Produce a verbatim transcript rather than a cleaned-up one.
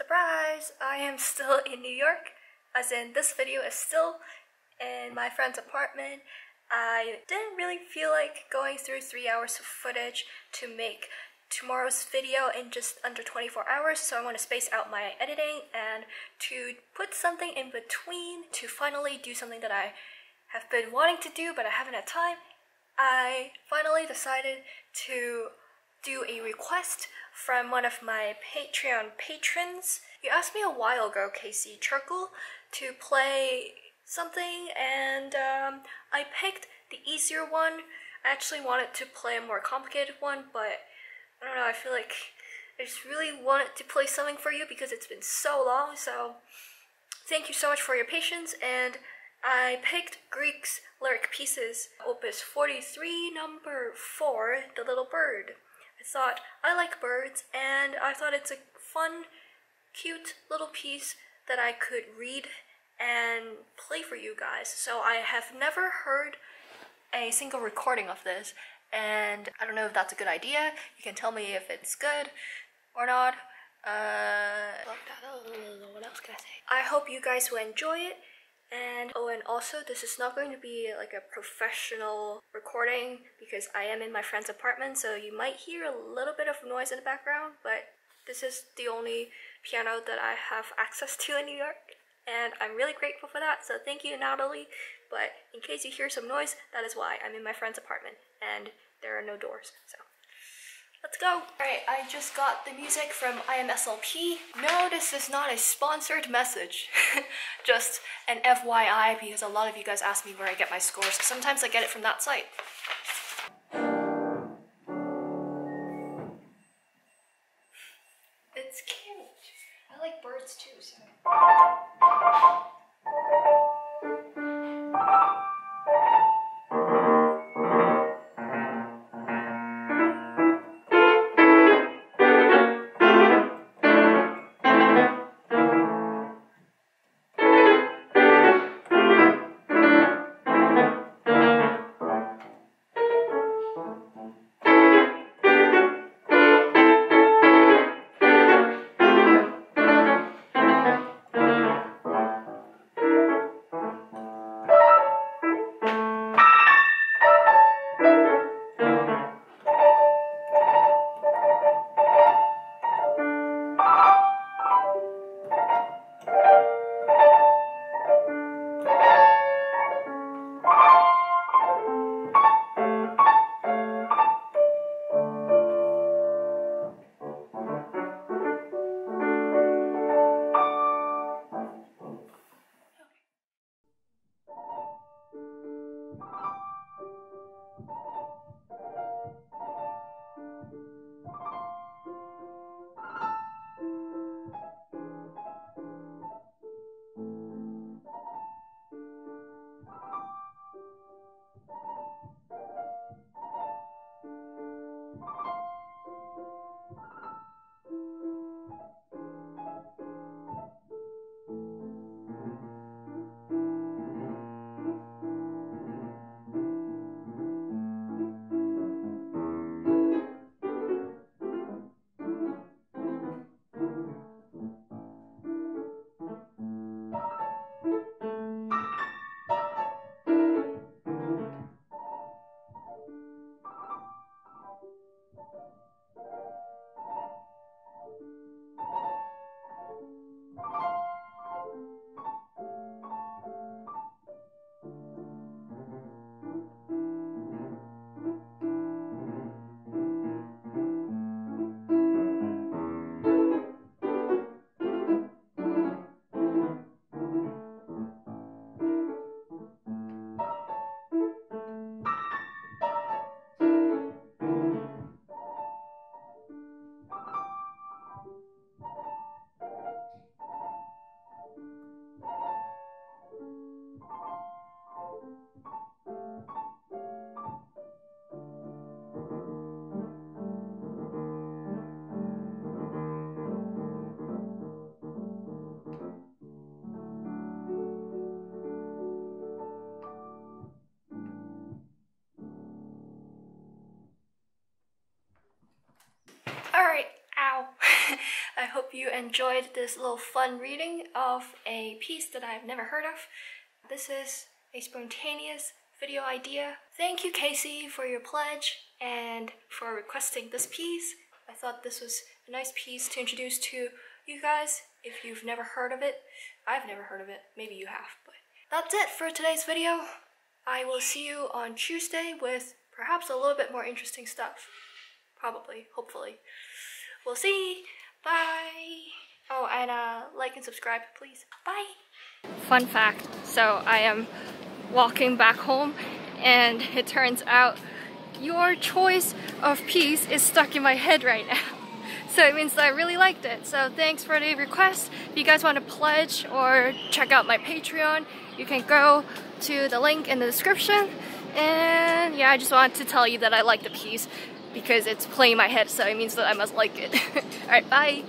Surprise! I am still in New York, as in this video is still in my friend's apartment. I didn't really feel like going through three hours of footage to make tomorrow's video in just under twenty-four hours, so I want to space out my editing and to put something in between to finally do something that I have been wanting to do but I haven't had time. I finally decided to do a request from one of my Patreon patrons. You asked me a while ago, Casey Churko, to play something, and um, I picked the easier one. I actually wanted to play a more complicated one, but I don't know, I feel like I just really wanted to play something for you because it's been so long, so thank you so much for your patience. And I picked Grieg's Lyric Pieces, Opus forty-three, number four, The Little Bird. I thought, I like birds, and I thought it's a fun, cute little piece that I could read and play for you guys. So I have never heard a single recording of this, and I don't know if that's a good idea. You can tell me if it's good or not. Uh, what else can I say? I hope you guys will enjoy it. And oh, and also, this is not going to be like a professional recording because I am in my friend's apartment, so you might hear a little bit of noise in the background, but this is the only piano that I have access to in New York, and I'm really grateful for that, so thank you, Natalie. But in case you hear some noise, that is why I'm in my friend's apartment and there are no doors, so let's go. Alright, I just got the music from I M S L P. No, this is not a sponsored message. Just an F Y I, because a lot of you guys ask me where I get my scores. Sometimes I get it from that site. It's cute. I like birds too, so... you enjoyed this little fun reading of a piece that I've never heard of. This is a spontaneous video idea. Thank you, Casey, for your pledge and for requesting this piece. I thought this was a nice piece to introduce to you guys if you've never heard of it. I've never heard of it. Maybe you have, but that's it for today's video. I will see you on Tuesday with perhaps a little bit more interesting stuff. Probably, hopefully. We'll see. Bye. Oh, and uh, like and subscribe, please. Bye. Fun fact. So I am walking back home, and it turns out your choice of piece is stuck in my head right now. So it means that I really liked it. So thanks for the request. If you guys want to pledge or check out my Patreon, you can go to the link in the description. And yeah, I just wanted to tell you that I like the piece because it's playing in my head, so it means that I must like it. Alright, bye!